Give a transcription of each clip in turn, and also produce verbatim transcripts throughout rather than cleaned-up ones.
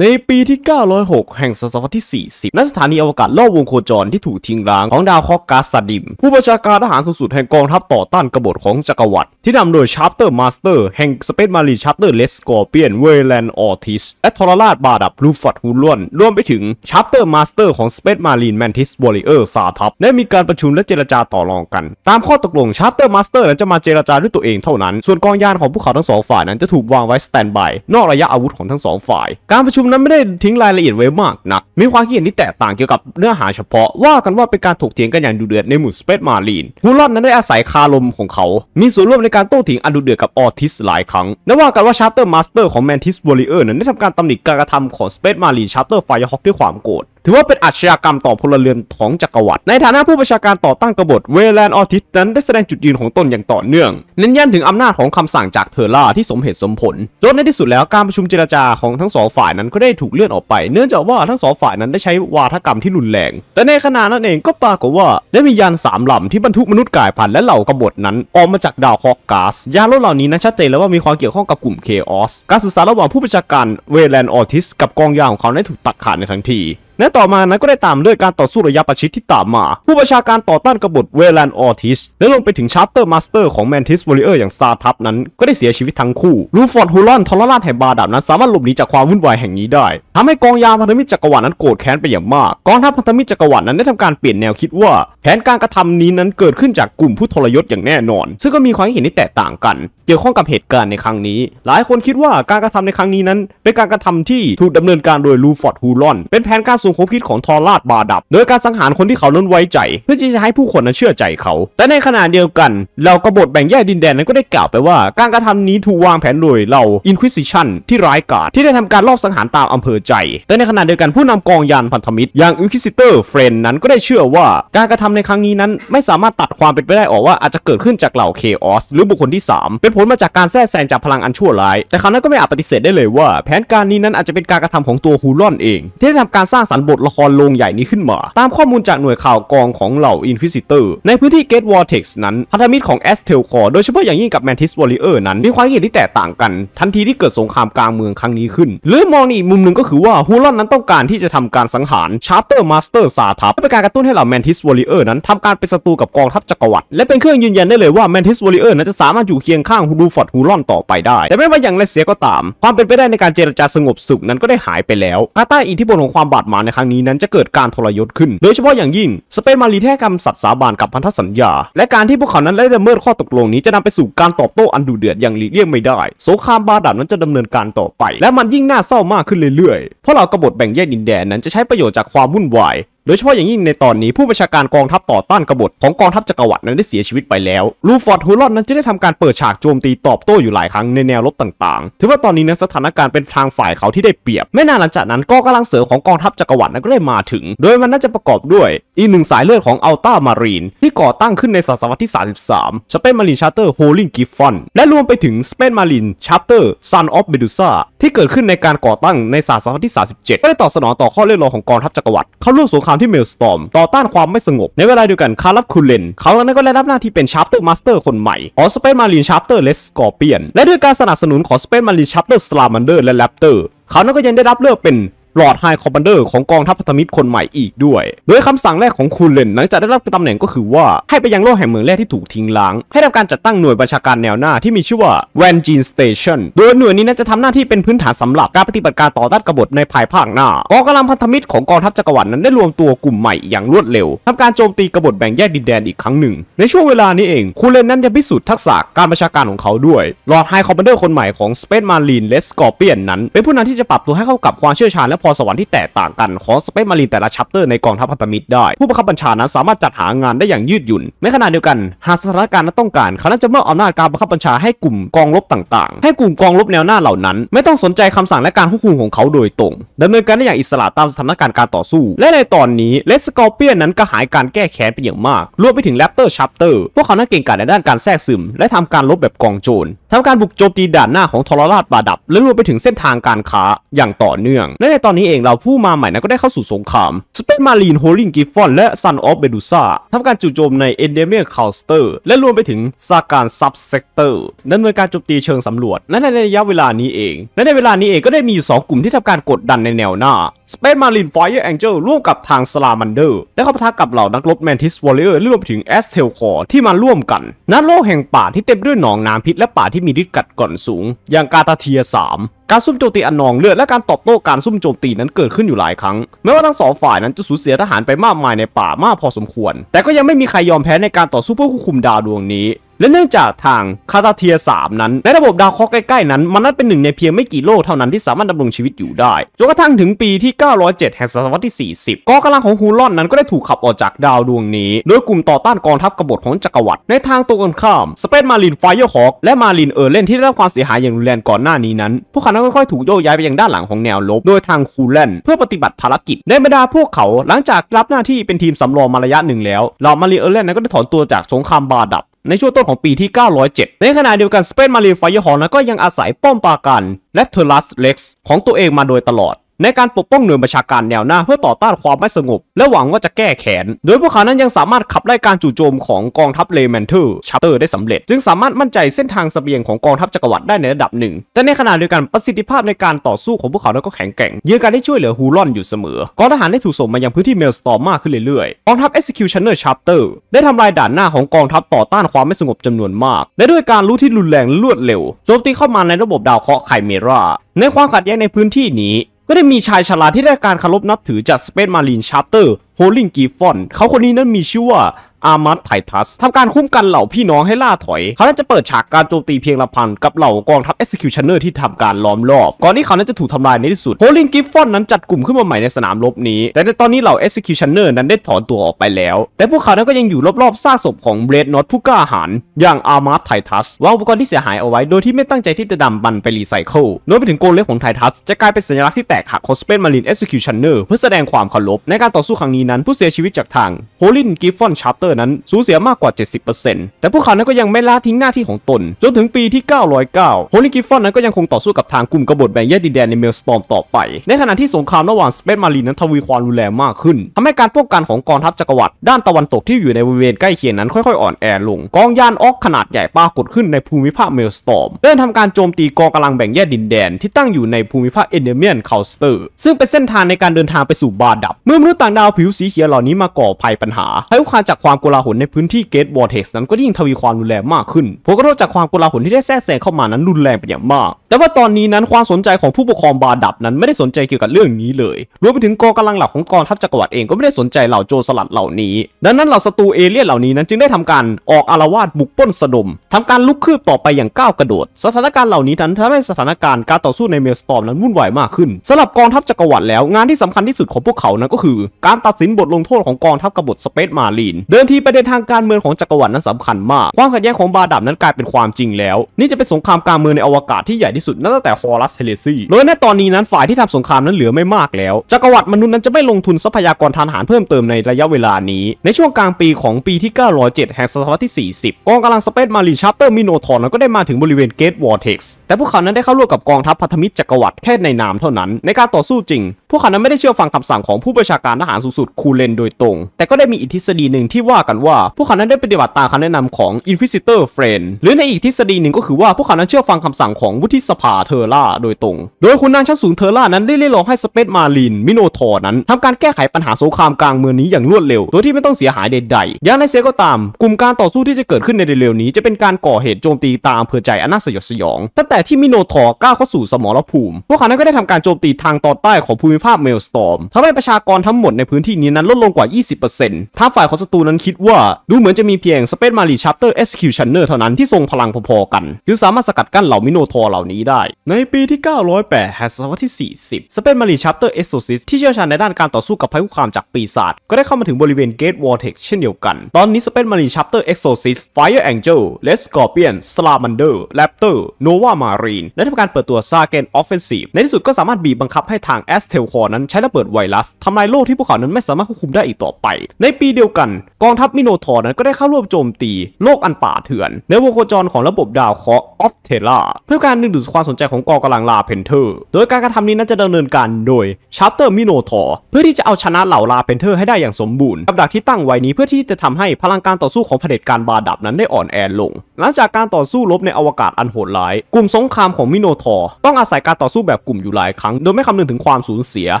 ในปีที่เก้าร้อยหกแห่งศตวรรษที่สี่สิบณสถานีอวกาศรอบวงโคจรที่ถูกทิ้งร้างของดาวเคราะห์ก๊าซซาดิมผู้บัญชาการทหารสูงสุดแห่งกองทัพต่อต้านกบฏของจักรวรรดิที่นำโดยชาร์เตอร์มาสเตอร์แห่งสเปซมารีชาร์เตอร์เลสกอร์เปียนเวแลนด์ออทิสและทรราชบาดับลูฟัดฮูลวนรวมไปถึงชาร์เตอร์มาสเตอร์ของสเปซมารีนแมนทิสวอริเออร์ซาทับได้มีการประชุมและเจรจาต่อรองกันตามข้อตกลงชาร์เตอร์มาสเตอร์นั้นจะมาเจรจาด้วยตัวเองเท่านั้นส่วนกองยานของพวกเขาทั้งสองฝ่ายนั้นจะถูกวางไว้สแตนด์บายนอกระยะอาวุธของทั้งสองฝ่ายการประชุมนั้นไม่ได้ทิ้งรายละเอียดไว้มากนักมีความคิดเห็นที่แตกต่างเกี่ยวกับเนื้อหาเฉพาะว่ากันว่าเป็นการถกเถียงกันอย่างดุเดือดในหมู่สเปซมารีนฮูลอนนั้นได้อาศัยคารมของเขามีส่วนร่วมในการโต้เถียงอันดุเดือดกับออทิสหลายครั้งและว่ากันว่าชาร์เตอร์มาสเตอร์ของแมนทิสวอริเออร์นั้นได้ทำการตำหนิการกระทำของสเปซมารีนชาร์เตอร์ไฟร์ฮอคด้วยความโกรธถือว่าเป็นอาชญากรรมต่อพลเรือนของจักรวรรดิในฐานะผู้ประชาการต่อต้านกบฏเวแลนด์ออทิสนั้นได้แสดงจุดยืนของตนอย่างต่อเนื่องเน้นย้ำถึงอำนาจของคำสั่งจากเทอร่าที่สมเหตุสมผลจนในที่สุดแล้วการประชุมเจรจาของทั้งสองฝ่ายนั้นก็ได้ถูกเลื่อนออกไปเนื่องจากว่าทั้งสองฝ่ายนั้นได้ใช้วาทกรรมที่รุนแรงแต่ในขณะนั้นเองก็ปรากฏว่าได้มียานสามลำที่บรรทุกมนุษย์กายพันธุ์และเหล่ากบฏนั้นออกมาจากดาวเคราะห์ก๊าซยานเหล่านี้นั้นชัดเจนแล้วว่ามีความเกี่ยวข้องกับกลุ่มเคออสการสื่อสารระหว่างผู้ประชาการเวแลนด์ออทิสกับกองยานของเขาได้ถูกตัดขาดในทันทีและต่อมานั้นก็ได้ตามด้วยการต่อสู้ระยะประชิดที่ตามมาผู้ประชาการต่อต้านกบฏเวแลนด์ออทิสและลงไปถึงชาร์เตอร์มาสเตอร์ของแมนทิสวอริเออร์อย่างซาทับนั้นก็ได้เสียชีวิตทั้งคู่ลูฟอร์ดฮูลอนทรราชแห่งบาดับนั้นสามารถหลบหนีจากความวุ่นวายแห่งนี้ได้ทำให้กองยามพันธมิตรจักรวรรดินั้นโกรธแค้นไปอย่างมากกองทัพพันธมิตรจักรวรรดินั้นได้ทำการเปลี่ยนแนวคิดว่าแผนการกระทำนี้นั้นเกิดขึ้นจากกลุ่มผู้ทรยศอย่างแน่นอนซึ่งก็มีความเห็นที่แตกต่างกันเกี่ยวข้องกับเหตุการณ์ในครั้งนี้หลายคนคิดว่าการกระทำในครั้งนี้นั้นเป็นการกระทำที่ถูกดำเนินการโดยลูฟอร์ดฮูลอนเป็นแผนการความคิดของทอราชบาดับโดยการสังหารคนที่เขานั้นไว้ใจเพื่อที่จะให้ผู้คนนั้นเชื่อใจเขาแต่ในขณะเดียวกันเรากบฏแบ่งแยกดินแดนนั้นก็ได้กล่าวไปว่าการกระทำนี้ถูกวางแผนโดยเราอินควิซิชันที่ร้ายกาจที่ได้ทำการลอบสังหารตามอำเภอใจแต่ในขณะเดียวกันผู้นำกองยานพันธมิตรอย่างอินควิซิเตอร์เฟรนนั้นก็ได้เชื่อว่าการกระทำในครั้งนี้นั้นไม่สามารถตัดความเป็นไปได้ออกว่าอาจจะเกิดขึ้นจากเหล่าเคออสหรือบุคคลที่สามเป็นผลมาจากการแทรกแซงจากพลังอันชั่วร้ายแต่เขานั้นก็ไม่อาจปฏิเสธได้เลยว่าแผนการนี้นั้นอาจจะเป็นการกระทำของตัวฮูลอนเองที่ได้ทำการสร้างสรรค์บทละครโรงใหญ่นี้ขึ้นมาตามข้อมูลจากหน่วยข่าวกองของเหล่าอินฟิสิเตอร์ในพื้นที่เกตวอร์เท็กซ์นั้นพันธมิตรของแอสเทลคอร์โดยเฉพาะอย่างยิ่งกับแมนทิสวอริเออร์นั้นมีความเห็นที่แตกต่างกันทันทีที่เกิดสงครามกลางเมืองครั้งนี้ขึ้นหรือมองในอีกมุมหนึ่งก็คือว่าฮูลอนนั้นต้องการที่จะทำการสังหารชาร์เตอร์มาสเตอร์ซาทับเป็นการกระตุ้นให้เหล่าแมนทิสวอริเออร์นั้นทำการเป็นศัตรูกับกองทัพจักรวรรดิและเป็นเครื่องยืนยันได้เลยว่าแมนทิสวอริเออร์นั้นจะสามารถอยู่เคียงข้างฮูลูฟอร์ดฮูลอนต่อไปได้แต่ไม่ว่าอย่างไรเสียก็ตามความเป็นไปได้ในการเจรจาสงบสุขนั้นก็ได้หายไปแล้วภายใต้อิทธิพลของความบาดหมางในครั้งนี้นั้นจะเกิดการทรยศขึ้นโดยเฉพาะอย่างยิ่งสเปซมารีนให้คำสัตย์สาบานกับพันธสัญญาและการที่พวกเขานั้นได้ละเมิดข้อตกลงนี้จะนำไปสู่การตอบโต้อันดุเดือดอย่างหลีกเลี่ยงไม่ได้สงครามบาดับนั้นจะดำเนินการต่อไปและมันยิ่งน่าเศร้ามากขึ้นเรื่อยๆเพราะเหล่ากบฏแบ่งแยกดินแดนนั้นจะใช้ประโยชน์จากความวุ่นวายโดยเฉพาะอย่างยิ่งในตอนนี้ผู้บัญชาการกองทัพต่อต้านกบฏของกองทัพจักรวรรดินั้นได้เสียชีวิตไปแล้วลูฟอร์ดฮูลอนนั้นจะได้ทำการเปิดฉากโจมตีตอบโต้อยู่หลายครั้งในแนวรบต่างๆถือว่าตอนนี้นั้นสถานการณ์เป็นทางฝ่ายเขาที่ได้เปรียบไม่นานหลังจากนั้นก็กำลังเสริมของกองทัพจักรวรรดินั้นก็ได้มาถึงโดยมันน่าจะประกอบด้วยอีกหนึ่งสายเลือดของอัลต้ามารีนที่ก่อตั้งขึ้นในศตวรรษที่สามสิบสามสเปซมารีนชาร์เตอร์โฮลิงกิฟฟอนและรวมไปถึงสเปซมารีนชาร์เตอร์ซันออฟเบดูซ่าที่เกิดขึ้นในการก่อตั้งในศตวรรษที่สามสิบเจ็ดก็ได้ตอบสนองต่อข้อเรียกร้องของกองทัพจักรวรรดิเข้าร่วมสงครามที่เมลสตอร์มต่อต้านความไม่สงบในเวลาเดียวกันคาร์ลับคูเลนเขาและนั้นก็ได้รับหน้าที่เป็นชาร์เตอร์มาสเตอร์คนใหม่ของสเปซมารีนชาร์เตอร์เลสกอร์เปียนและด้วยการสนับสนุนของสเปซมารีนชาร์เตอร์สลามันเดอร์และแรปเตอร์เขานั้นก็ยังได้รับเลือกเป็นหลอดไฮคอมมานเดอร์ของกองทัพพันธมิตรคนใหม่อีกด้วยโดยคำสั่งแรกของคูเลนหลังจากได้รับตำแหน่งก็คือว่าให้ไปยังโลกแห่งเมืองแรกที่ถูกทิ้งล้างให้ทำการจัดตั้งหน่วยบัญชาการแนวหน้าที่มีชื่อว่าแวนจีนสเตชันโดยหน่วยนี้นั้นจะทำหน้าที่เป็นพื้นฐานสำหรับการปฏิบัติการต่อต้านกบฏในภายภาคหน้ากองกำลังพันธมิตรของกองทัพจักรวรรดินั้นได้รวมตัวกลุ่มใหม่อย่างรวดเร็วทำการโจมตีกบฏแบ่งแยกดินแดนอีกครั้งหนึ่งในช่วงเวลานี้เองคูเลนนั้นจะพิสูจน์ทักษะการบัญชาการของเขาด้วยหลอดไฮคอมมานเดอร์คนใหม่ของสเปซมารีนเลสกอร์เปียนนั้นเป็นผู้นำที่จะปรับตัวให้เข้ากับความเชี่ยวชาญและพรสวรรค์ที่แตกต่างกันของสเปซมารีนแต่ละชัปเตอร์ในกองทัพพันธมิตรได้ผู้บังคับบัญชานั้นสามารถจัดหางานได้อย่างยืดหยุ่นในขณะเดียวกันหากสถานการณ์นั้นต้องการเขานั้นจะมอบอำนาจการบังคับบัญชาให้กลุ่มกองรบต่างๆให้กลุ่มกองรบแนวหน้าเหล่านั้นไม่ต้องสนใจคำสั่งและการควบคุมของเขาโดยตรงดำเนินการได้อย่างอิสระตามสถานการณ์การต่อสู้และในตอนนี้เลสกอร์เปียนนั้นก็หายการแก้แค้นเป็นอย่างมากรวมไปถึงแรปเตอร์ชัปเตอร์พวกเขานั้นเก่งกาจในด้านการแทรกซึมและทำการรบแบบกองโจรทำการบุกโจมตีด่านหน้าของทรราชบาดับและรวมไปถึงเส้นทางการค้าอย่างต่อเนื่องและในตอน อนนี้เองเราผู้มาใหม่นั้นก็ได้เข้าสู่สงครามสเปซมารีนโฮลิงกิฟฟอนและซันออฟเบดูซ่าทำการจู่โจมในเอนเดเมียร์คาลสเตอร์และรวมไปถึงซาการซับเซกเตอร์ดำเนินการโจมตีเชิงสำรวจและในระยะเวลานี้เองและในเวลานี้เองก็ได้มีสองกลุ่มที่ทำการกดดันในแนวหน้าสเปซมารีนไฟเออร์แองเจิลร่วมกับทางสลามันเดอร์ได้เข้าปะทะกับเหล่านักรบแมนทิสวอริเออร์รวมไปถึงแอสเทลคอร์ที่มาร่วมกันณโลกแห่งป่าที่เต็มด้วยหนองน้ำพิษและป่าที่มีฤทธิ์กัดก่อนสูงอย่างกาตาเทียสามการซุ่มโจมตีอันนองเลือดและการตอบโต้การซุ่มโจมตีนั้นเกิดขึ้นอยู่หลายครั้งแม้ว่าทั้งสองฝ่ายนั้นจะสูญเสียทหารไปมากมายในป่ามากพอสมควรแต่ก็ยังไม่มีใครยอมแพ้ในการต่อสู้เพื่อควบคุมดาวดวงนี้และเนื่องจากทางคาตาเทียสามนั้นในระบบดาวเคราะห์ใกล้ๆนั้นมันนั้นเป็นหนึ่งในเพียงไม่กี่โลกเท่านั้นที่สามารถดำรงชีวิตอยู่ได้จนกระทั่งถึงปีที่เก้าร้อยเจ็ดแห่งศตวรรษที่สี่สิบกองกำลังของฮูลอนนั้นก็ได้ถูกขับออกจากดาวดวงนี้โดยกลุ่มต่อต้านกองทัพกบฏของจักรวรรดิในทางตรงกันข้ามสเปซมารีนไฟเออร์ฮอคและมารีนเออร์เลนที่ได้รับความเสียหายอย่างรุนแรงก่อนหน้านี้นั้นพวกเขานั้นค่อยๆถูกโยกย้ายไปยังด้านหลังของแนวรบโดยทางคูแลนเพื่อปฏิบัติภารกิจในบรรดาพวกเขาหลังจากรับหน้าที่เป็นทีมสำรองมาระยะหนึ่งแล้วเหล่ามารีนเออร์เลนนั้นก็ได้ถอนตัวจากสงครามบาดับในช่วงต้นของปีที่เก้าร้อยเจ็ดในขณะเดียวกันสเปซมารีนไฟเออร์ฮอคนั้นก็ยังอาศัยป้อมปราการและเทอรัสเล็กซ์ของตัวเองมาโดยตลอดในการปกป้องหน่วยบัญชาการแนวหน้าเพื่อต่อต้านความไม่สงบและหวังว่าจะแก้แค้นโดยพวกเขานั้นยังสามารถขับไล่การจู่โจมของกองทัพเลแมนเทอร์ชาร์เตอร์ได้สำเร็จจึงสามารถมั่นใจเส้นทางเสบียงของกองทัพจักรวรรดิได้ในระดับหนึ่งแต่ในขณะเดียวกันประสิทธิภาพในการต่อสู้ของพวกเขานั้นก็แข็งแกร่งยืนการได้ช่วยเหลือฮูลอนอยู่เสมอกองทหารได้ถูกส่งมายังพื้นที่เมลสตอร์มมากขึ้นเรื่อยๆกองทัพ Executioner Chapter ได้ทำลายด่านหน้าของกองทัพต่อต้านความไม่สงบจำนวนมากและด้วยการรู้ที่รุนแรงรวดเร็วโจมตีเข้ามาในระบบดาวเคราะห์ไคเมราในความขัดแย้งในพื้นที่นี้ก็ได้มีชายชราที่ได้การเคารพนับถือจากสเปซมารีนชาร์เตอร์โฮลิงกีฟอนเขาคนนี้นั้นมีชื่อว่าอามัดไททัสทำการคุ้มกันเหล่าพี่น้องให้ล่าถอยเขานั้นจะเปิดฉากการโจมตีเพียงลำพังกับเหล่ากองทัพ Executioner ที่ทำการล้อมรอบก่อนที่เขานั้นจะถูกทำลายในที่สุดโฮลิงกิฟฟอนนั้นจัดกลุ่มขึ้นมาใหม่ในสนามรบนี้แต่ในตอนนี้เหล่า Executioner นั้นได้ถอนตัวออกไปแล้วแต่พวกเขานั้นก็ยังอยู่รอบๆซากศพของเบรดน็อตผู้กล้าหาญอย่างอามัดไททัสวางอุปกรณ์ที่เสียหายเอาไว้โดยที่ไม่ตั้งใจที่จะนำมันไปรีไซเคิลโดยไปถึงโกลเล็บของไททัสจะกลายเป็นสัญลักษณ์ที่แตกหักของ Space Marine Executioner เพื่อแสดงความเคารพในการต่อสู้ครั้งนี้นั้นผู้เสียชีวิตจากทางโฮลิงกิฟฟอนชาร์เตอร์นั้นสูญเสียมากกว่า เจ็ดสิบเปอร์เซ็นต์ แต่พวกเขานั้นก็ยังไม่ละทิ้งหน้าที่ของตนจนถึงปีที่เก้าร้อยเก้าโฮลิงกิฟฟอนนั้นก็ยังคงต่อสู้กับทางกลุ่มกบฏแบ่งแยกดินแดนในเมลสตอร์มต่อไปในขณะที่สงครามระหว่างสเปซมารีนนั้นทวีความรุนแรงมากขึ้นทำให้การป้องกันของกองทัพจักรวรรดิด้านตะวันตกที่อยู่ในบริเวณใกล้เคียงนั้นค่อยๆอ่อนแอลงกองยานออกขนาดใหญ่ปรากฏขึ้นในภูมิภาคเมลสตอร์มเริ่มทำการโจมตีกองกำลังแบ่งแยกดินแดนที่ตั้งอยู่ในภูมิภาคเอนเดเมียนคาลสเตอร์ซึ่งเป็นเส้นทางในการเดินทางไปสู่บาดับเมื่อมนุษย์ต่างดาวผิวสีเขียวเหล่านี้มาก่อภัยปัญหาให้ลูกค้าจากความโกลาหลในพื้นที่เกตวอร์เท็กซ์นั้นก็ยิ่งทวีความรุนแรงมากขึ้นผลกระทบจากความโกลาหลที่ได้แทรกแซงเข้ามานั้นรุนแรงเป็นอย่างมากแต่ว่าตอนนี้นั้นความสนใจของผู้ปกครองบาดับนั้นไม่ได้สนใจเกี่ยวกับเรื่องนี้เลยรวมไปถึงกองกำลังหลักของกองทัพจักรวรรดิเองก็ไม่ได้สนใจเหล่าโจรสลัดเหล่านี้ดังนั้นเหล่าศัตรูเอเลี่ยนเหล่านี้นั้นจึงได้ทำการออกอาละวาดบุกปล้นสะดมทำการลุกคืบต่อไปอย่างก้าวกระโดดสถานการณ์เหล่านี้นั้นทำให้สถานการณ์การต่อสู้ในเมลสตอร์มนั้นวุ่นวายมากขึ้นสำหรับกองทัพจักรวรรดิแล้วงานที่สำคัญที่สุดของพวกเขานั้นก็คือการตัดสินบทลงโทษของกองทัพกบฏสเปซมารีนเดิมทีประเด็นทางการเมืองของจักรวรรดินั้นสำคัญมากความขัดแย้งของบาดับนั้นกลายเป็นความจริงแล้วนี่จะเป็นสงครามกลางเมืองในอวกาศที่ใหญ่ที่สุดนับตั้งแต่ฮอรัสเฮเลซีโดยในตอนนี้นั้นฝ่ายที่ทำสงครามนั้นเหลือไม่มากแล้วจักรวรรดิมนุษย์นั้นจะไม่ลงทุนทรัพยากรทางทหารเพิ่มเติมในระยะเวลานี้ในช่วงกลางปีของปีที่เก้าร้อยเจ็ดแห่งศตวรรษที่สี่สิบกองกำลังสเปซมารีนชาร์เตอร์มิโนทอนนั้นก็ได้มาถึงบริเวณเกตวอร์เท็กซ์แต่พวกเขานั้นได้เข้าร่วมกับกองทัพพันธมิตรจักรวรรดิแค่ในนามเท่านั้นในการต่อสู้จริงพวกเขานั้นไม่ได้เชื่อฟังคำสั่งของผู้บัญชาการทหารสูงสุดคูเลนโดยตรงแต่ก็ได้มีอีกทฤษฎีหนึ่งที่ว่ากันว่าพวกเขานั้นได้ปฏิบัติตามคำแนะนำของ Inquisitor Friend หรือในอีกทฤษฎีหนึ่งก็คือว่าพวกเขานั้นเชื่อฟังคำสั่งของวุฒิสภาเทอร่าโดยตรงโดยคุณนางชั้นสูงเทอร่านั้นได้เรียกร้องให้สเปซมารีนมิโนทอร์นั้นทำการแก้ไขปัญหาสงครามกลางเมืองนี้อย่างรวดเร็วโดยที่ไม่ต้องเสียหายใดๆอย่างไรเสียก็ตามกลุ่มการต่อสู้ที่จะเกิดขึ้นในเร็วๆนี้จะเป็นการก่อเหตุโจมตีตามอำเภอใจอันน่าสยดสยองตั้งแต่ที่มิโนทอร์ก้าวเข้าสู่สมรภูมิพวกเขานั้นก็ได้ทำการโจมตีทางตอนใต้ของภูมิภาคเมลสตอร์มทำให้ประชากรทั้งหมดในพื้นที่นี้นั้นลดลงกว่า ยี่สิบเปอร์เซ็นต์ ถ้าฝ่ายของศัตรูนั้นคิดว่าดูเหมือนจะมีเพียง Space Marine Chapter Executioner เท่านั้นที่ทรงพลังพอๆกันคือสามารถสกัดกั้นเหล่ามิโนทอร์เหล่านี้ได้ในปีที่เก้าร้อยแปดแห่งศตวรรษที่สี่สิบ Space Marine Chapter Exorcist ที่เชี่ยวชาญในด้านการต่อสู้กับภัยคุกคามจากปีศาจก็ได้เข้ามาถึงบริเวณ Gate Vortex เช่นเดียวกันตอนนี้ Space Marine Chapter Exorcist Fire Angel Red Scorpion Salamander Raptor Nova Marine ได้ทำการเปิดตัว Sargen Offensive ในที่สุดก็สามารถบีบบังคับให้ทาง Aztel คอนั้นใช้ระเบิดไวรัสทำลายโลกที่พวกเขานั้นไม่สามารถควบคุมได้อีกต่อไปในปีเดียวกันกองทัพมิโนทอร์นั้นก็ได้เข้าร่วมโจมตีโลกอันป่าเถื่อนในวงโคจรของระบบดาวเคราะห์ออฟเทราเพื่อการดึงดูดความสนใจของกองกำลังลาเพนเทอร์โดยการกระทำนี้นั้นจะดำเนินการโดยชาร์เตอร์มิโนทอร์เพื่อที่จะเอาชนะเหล่าลาเพนเทอร์ให้ได้อย่างสมบูรณ์กับดักที่ตั้งไว้นี้เพื่อที่จะทำให้พลังการต่อสู้ของเผด็จการบาดับนั้นได้อ่อนแอลงหลังจากการต่อสู้รบในอวกาศอันโหดร้ายกลุ่มสงครามของมิโนทอร์ต้องอาศัยการต่อสู้แบบกลุ่มอยู่หลายครั้งโดยไม่คำนึงถึงความสูญเสีย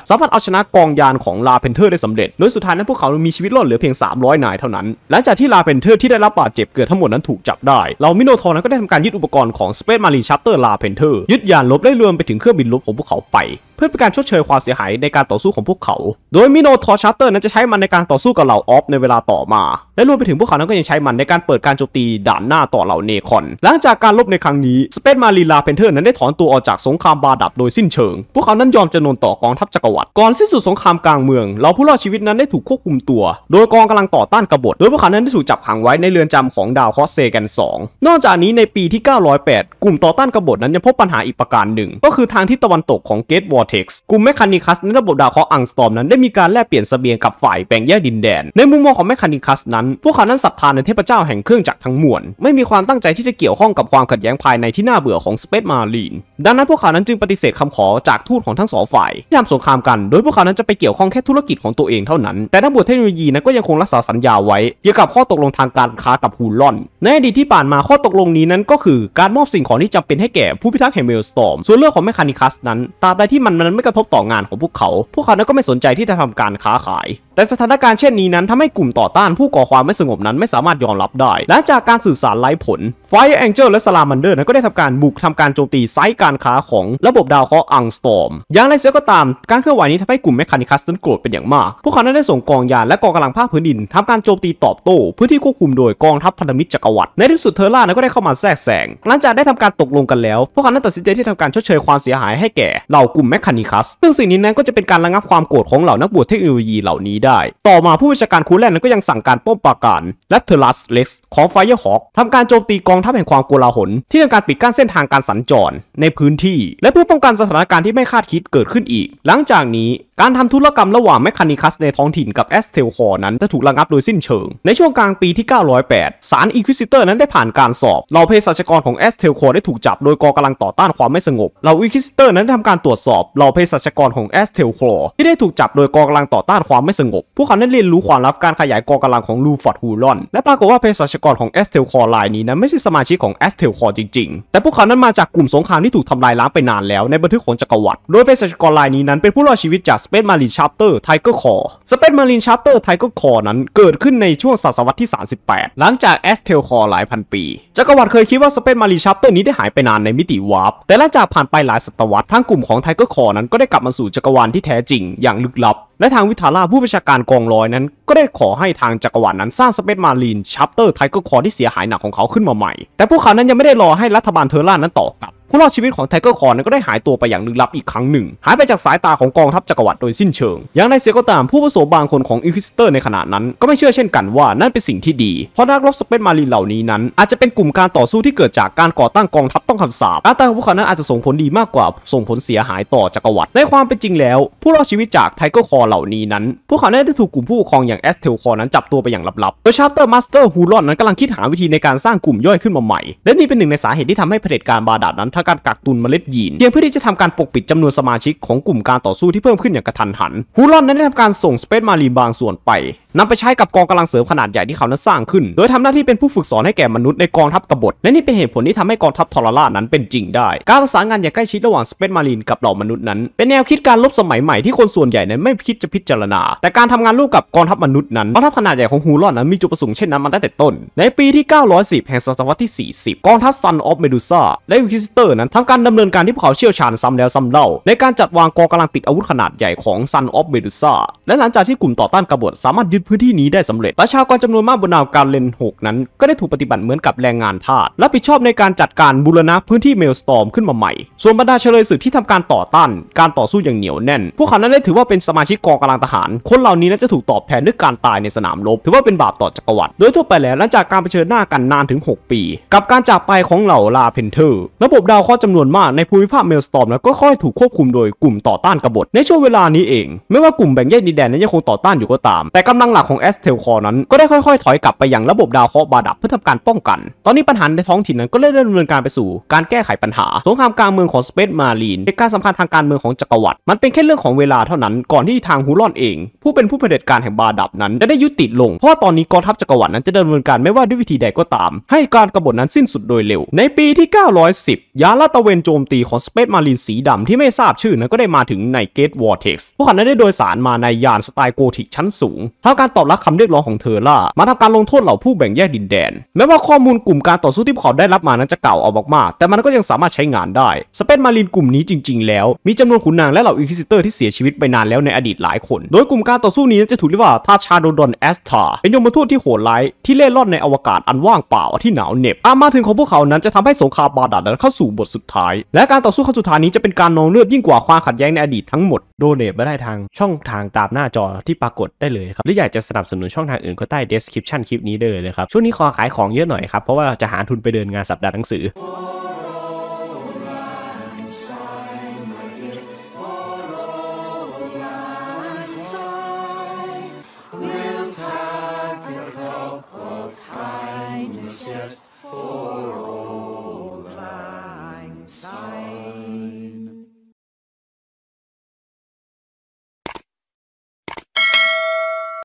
สามารถเอาชนะกองยานของลาเพนเทอร์ได้สำเร็จโดยสุดท้ายนั้นพวกเขามีชีวิตรอดเหลือเพียงสามร้อยนายเท่านั้นหลังจากที่ลาเพนเทอร์ที่ได้รับบาดเจ็บเกือบทั้งหมดนั้นถูกจับได้เรามิโนทอร์นั้นก็ได้ทำการยึดอุปกรณ์ของสเปซมารีชัปเตอร์ลาเพนเทอร์ยึดยานรบได้รวมไปถึงเครื่องบินรบของพวกเขาไปเพื่อเป็นการชดเชยความเสียหายในการต่อสู้ของพวกเขาโดยมิโนทอร์ชาร์เตอร์นั้นจะใช้มันในการต่อสู้กับเหล่าออฟในเวลาต่อมาและรวมไปถึงพวกเขานั้นก็ยังใช้มันในการเปิดการโจมตีด่านหน้าต่อเหล่าเนคอนหลังจากการรบในครั้งนี้สเปซมารีลาเพนเทอร์นั้นได้ถอนตัวออกจากสงครามบาดับโดยสิ้นเชิงพวกเขานั้นยอมจำนนต่อกองทัพจักรวรรดิก่อนสิ้นสุดสงครามกลางเมืองเหล่าผู้รอดชีวิตนั้นได้ถูกควบคุมตัวโดยกองกำลังต่อต้านกบฏโดยพวกเขานั้นได้ถูกจับขังไว้ในเรือนจำของดาวเคราะห์เซกันสองนอกจากนี้ในปีที่เก้าร้อยแปดกลุ่มต่อต้านกบฏนั้นยังพบปัญหาอีกประการหนึ่งก็คือทางที่ตะวันตกของเกตวอร์เท็กซ์กลุ่มแมคคานิคัสในระบบดาวเคราะห์อังสตอมนั้นได้มีการแลกเปลี่ยนเสบียงกับฝ่ายแบ่งแยกดินแดนในมุมมองของแมคคานิคัสนั้นพวกเขานั้นศรัทธาในเทพเจ้าแห่งเครื่องจักรทั้งมวลไม่มีความตั้งใจที่จะเกี่ยวข้องกับความขัดแย้งภายในที่น่าเบื่อของสเปซมารีนดังนั้นพวกเขานั้นจึงปฏิเสธคำขอจากทูตของทั้งสองฝ่ายที่ทำสงครามกันโดยพวกเขานั้นจะไปเกี่ยวข้องแค่ธุรกิจของตัวเองเท่านั้นแต่นักบวชเทคโนโลยีนั้นก็ยังคงรักษาสัญญาไว้เกี่ยวกับข้อตกลงทางการค้ากับฮูลอนในอดีตที่ผ่านมาข้อตกลงนี้นั้นก็คือการมอบสิ่งของที่จำเป็นให้แก่ผู้พิทักษ์แห่งเมลสตอร์มส่วนเรื่องของแมคคานิคัสนั้นตราบใดที่มันนั้นไม่กระทบต่องานของพวกเขาพวกเขานั้นก็ไม่สนใจที่จะทำการค้าขายแต่สถานการณ์เช่นนี้นั้นทำให้กลุ่มต่อต้านผู้ก่อความไม่สงบนั้นไม่สามารถยอมรับได้และจากการสื่อสารไร้ผล Fire Angel และ Salamander นั้นก็ได้ทำการบุกทำการโจมตีไซต์การค้าของระบบดาวเคราะห์อังสตอมอย่างไรเสียก็ตามการเคลื่อนไหวนี้ทำให้กลุ่มแมคคานิคัสนั้นโกรธเป็นอย่างมากพวกเขานั้นได้ส่งกองยานและกองกำลังภาคพื้นดินทำการโจมตีตอบโต้พื้นที่ควบคุมโดยกองทัพพันธมิตรจักรวรรดิในที่สุดเทอร่านั้นก็ได้เข้ามาแทรกแซงหลังจากได้ทำการตกลงกันแล้วพวกเขานั้นตัดสินใจที่ทำการชดเชยความเสียหายให้แก่เหล่ากลุ่มแมคคานิคัสซึ่งสิ่งนี้นั้นก็จะเป็นการระงับความโกรธของเหล่านักบวชเทคโนโลยีเหล่านี้ได้ต่อมาผู้บัญชาการคูแลนนั้นก็ยังสั่งการป้อมปราการและเทอรัสเล็กซ์ของไฟเออร์ฮอคทำการโจมตีกองทัพแห่งความโกลาหลที่ทำการปิดกั้นเส้นทางการสัญจรในพื้นที่และเพื่อป้องกันสถานการณ์ที่ไม่คาดคิดเกิดขึ้นอีกหลังจากนี้การทำธุรกรรมระหว่างแมคคานิคัสในท้องถิ่นกับแอสเทลคอร์นั้นจะถูกระงับโดยสิ้นเชิงในช่วงกลางปีที่เก้าร้อยแปดศาลอินควิซิเตอร์นั้นได้ผ่านการสอบเหล่าเภสัชกรของแอสเทลคอร์ได้ถูกจับโดยกองกำลังต่อต้านความไม่สงบเหล่าอินควิซิเตอร์นั้นทำการตรวจสอบเหล่าเภสัชกรของแอสเทลคอร์ที่ได้ถูกจับโดยกองกำลังต่อต้านความไม่สงบพวกเขาได้เรียนรู้ความลับการขยายกองกำลังของลูฟอร์ดฮูลอนและปรากฏว่าเภสัชกรของแอสเทลคอร์รายนี้นั้นไม่ใช่สมาชิกของแอสเทลคอร์จริงๆแต่พวกเขานั้นมาจากกลุ่มสงครามที่ถูกทำลายล้างไปนานแล้วในบันทึกของจักรวรรดิโดยเภสัชกรรายนี้นั้นเป็นผู้รอดชีวิตจากสเปซมารีนชาร์เตอร์ไทเกอร์คอร์สเปซมารีนชาร์เตอร์ไทเกอร์คอร์นั้นเกิดขึ้นในช่วงศตวรรษที่สามสิบแปดหลังจากแอสเทลคอร์หลายพันปีจักรวรรดิเคยคิดว่าสเปซมารีนชาร์เตอร์นี้ได้หายไปนานในมิติวาร์ปแต่หลังจากผ่านไปหลายศตวรรษทั้งกลุ่มของไทเกอร์คอร์นั้นก็ได้กลับมาสู่จักรวาลที่แท้จริงอย่างลึกลับและทางวิทาราผู้บัญชาการกองร้อยนั้นก็ได้ขอให้ทางจักรวรรดินั้นสร้างสเปซมารีนชัปเตอร์ไทเกอร์คอร์ที่เสียหายหนักของเขาขึ้นมาใหม่แต่พวกเขานั้นยังไม่ได้รอให้รัฐบาลเทอร่านั้นต่อกลับผู้รอดชีวิตของไทเกอร์คอร์นั้นก็ได้หายตัวไปอย่างลึกลับอีกครั้งหนึ่งหายไปจากสายตาของกองทัพจักรวรรดิโดยสิ้นเชิงอย่างไรเสียก็ตามผู้ประสบบางคนของอินควิซิเตอร์ในขณะนั้นก็ไม่เชื่อเช่นกันว่านั่นเป็นสิ่งที่ดีเพราะนักรบสเปซมารีนเหล่านี้นั้นอาจจะเป็นกลุ่มการต่อสู้ที่เกิดจากการก่อตั้งกองทัพต้องคำสาปการตายของพวกเขานั้นอาจจะส่งผลดีมากกว่าส่งผลเสียหายต่อจักรวรรดิในความเป็นจริงแล้วผู้รอดชีวิตจากไทเกอร์คอร์เหล่านี้นั้นพวกเขาได้ถูกกลุ่มผู้ปกครองอย่างแอสเทลคอร์นั้นจับตัวไปอย่างลับๆโดยชาร์เตอร์มาสเตอร์ฮูลอนนั้นกำลังคิดหาวิธีในการสร้างกลุ่มย่อยขึ้นมาใหม่และนี่เป็นหนึ่งในสาเหตุที่ทำให้เผด็จการบาดาลนั้นทำการกักตุนเมล็ดยีนเพียงเพื่อที่จะทำการปกปิดจำนวนสมาชิกของกลุ่มการต่อสู้ที่เพิ่มขึ้นอย่างกระทันหันฮูลอนนั้นได้ทำการส่งสเปซมารีนบางส่วนไปนำไปใช้กับกองกำลังเสริมขนาดใหญ่ที่เขานั้นสร้างขึ้นโดยทำหน้าที่เป็นผู้ฝึกสอนให้แก่มนุษย์ในกองทัพกบฏและนี่เป็นเหตุผลที่ทำให้กองทัพทอร์ร่านั้นเป็นจริงได้การประสานงานอย่างใกล้ชิดระหว่างสเปซมารีนกับเหล่ามนุษย์นั้นเป็นแนวคิดการรบสมัยใหม่ที่คนส่วนใหญ่นั้นไม่คิดจะพิจารณาแต่การทำงานร่วมกับกองทัพมนุษย์นั้นกองทัพขนาดใหญ่ของฮูลอนนั้นมีจุดประสงค์เช่นนั้นมาตั้งแต่ต้นในปีที่เก้าร้อยสิบแห่งศตวรรษที่สี่สิบกองทัพซันออฟเมดูซ่าและอินควิซิเตอร์นั้นทำการดำเนินการที่พวกเขาเชี่ยวชาญซ้ำแล้วซ้ำเล่าในการจัดวางกองกำลังติดอาวุธขนาดใหญ่ของซันออฟเมดูซ่าและหลังจากที่กลุ่มต่อต้านกบฏสามารถยึด พื้นที่นี้ได้สำเร็จประชากรจำนวนมากบนดาวกาเลนหกนั้นก็ได้ถูกปฏิบัติเหมือนกับแรงงานทาสรับผิดชอบในการจัดการบูรณะพื้นที่เมลสตอร์มขึ้นมาใหม่ส่วนบรรดาเฉลยศึกที่ทำการต่อต้านการต่อสู้อย่างเหนียวแน่นพวกเขานั้นได้ถือว่าเป็นสมาชิกกองกำลังทหารคนเหล่านี้นั้นจะถูกตอบแทนด้วยการตายในสนามรบถือว่าเป็นบาปต่อจักรวรรดิโดยทั่วไปแล้วหลังจากการเผชิญหน้ากันนานถึงหกปีกับการจากไปของเหล่าลาเพนเทอร์ระบบดาวเคราะห์จำนวนมากในภูมิภาคเมลสตอร์มนั้นก็ค่อยถูกควบคุมโดยกลุ่มต่อต้านกบฏในช่วงเวลานี้เองไม่ว่ากลุ่มแบ่งแยกดินแดนนั้นยังคงต่อต้านอยู่ก็ตามแต่กำลังหลักของแอสเทลคอร์นั้นก็ได้ค่อยๆถอยกลับไปยังระบบดาวเคราะห์บาดับเพื่อทำการป้องกันตอนนี้ปัญหาในท้องถิ่นนั้นก็เริ่มดำเนินการไปสู่การแก้ไขปัญหาสงครามกลางเมืองของสเปซมารีนเป็นการสำคัญทางการเมืองของจักรวรรดิมันเป็นแค่เรื่องของเวลาเท่านั้นก่อนที่ทางฮูรอนเองผู้เป็นผู้เผด็จการแห่งบาดับนั้นจะได้ยุติลงเพราะว่าตอนนี้กองทัพจักรวรรดินั้นจะดำเนินการไม่ว่าด้วยวิธีใดก็ตามให้การกบฏนั้นสิ้นสุดโดยเร็วในปีที่เก้าร้อยสิบยาลาตะเวนโจมตีของสเปซมารีนสีดำที่ไม่ทราบชื่อนั้นก็ได้มาถึงในเกตวอร์เท็กซ์พวกเขาได้โดยสารมาในยานสไตล์โกธิกชั้นสูงทำการตอบรับคำเรียกร้องของเทอร่ามาทำการลงโทษเหล่าผู้แบ่งแยกดินแดนแม้ว่าข้อมูลกลุ่มการต่อสู้ที่พวกเขาได้รับมานั้นจะเก่าเอามากๆแต่มันก็ยังสามารถใช้งานได้สเปซมารีนกลุ่มนี้จริงๆแล้วมีจำนวนขุนนางและเหล่าอินควิซิเตอร์ที่เสียชีวิตไปนานแล้วในอดีตหลายคนโดยกลุ่มการต่อสู้นี้จะถูกเรียกว่าทาชาโดดอนแอสตาเป็นยมทูตที่โหดร้ายที่เล่ร่อนในอวกาศอันว่างเปล่าที่หนาวเหน็บอามาถึงของพวกเขานั้นจะทำให้สงครามบาดาลนั้นเข้าสู่บทสุดท้ายและการต่อสู้ขั้นสุดท้ายนี้จะเป็นการนองเลือดยิ่งกว่าความขัดแย้งในอดีตทั้งหมดโดเนทมาได้ทางช่องทางตามหน้าจอที่ปรากฏได้เลยครับหรืออยากจะสนับสนุนช่องทางอื่นก็ใต้ description คลิปนี้ได้เลยครับช่วงนี้ขอขายของเยอะหน่อยครับเพราะว่าจะหาทุนไปเดินงานสัปดาห์หนังสือ